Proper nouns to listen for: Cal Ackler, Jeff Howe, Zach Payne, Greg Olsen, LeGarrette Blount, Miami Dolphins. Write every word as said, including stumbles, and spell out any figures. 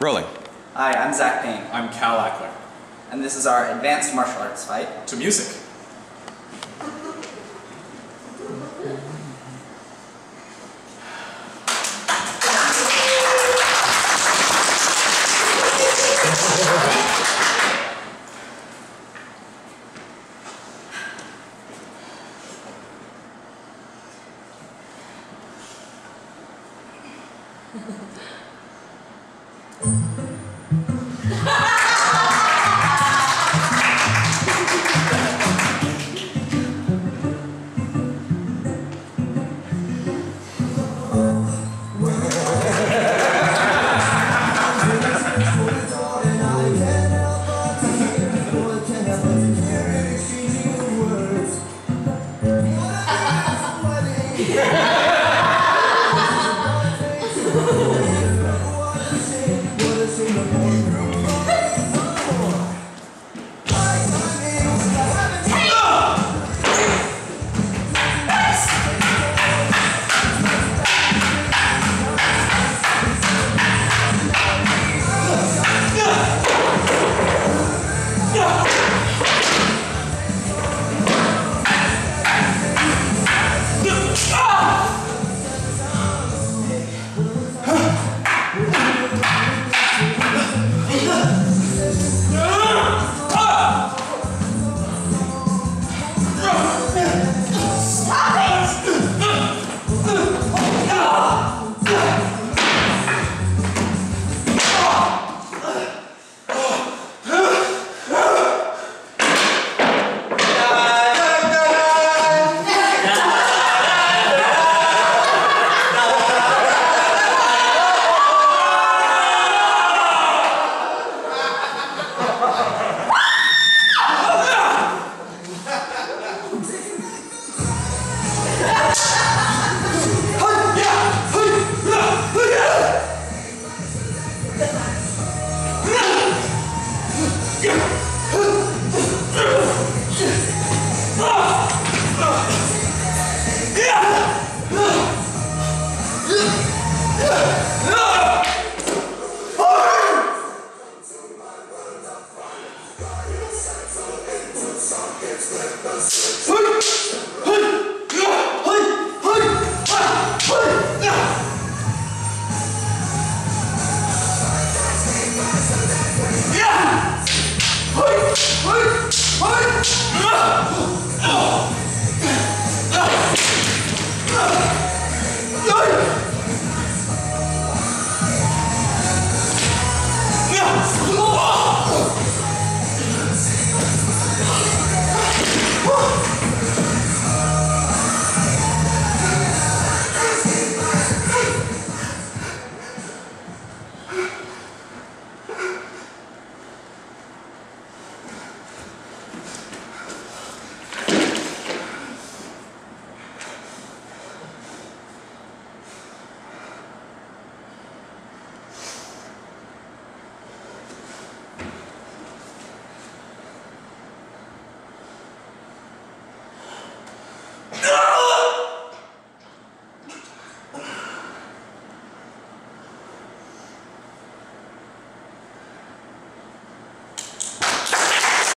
Rolling. Hi, I'm Zach Payne. I'm Cal Ackler. And this is our advanced martial arts fight. To music.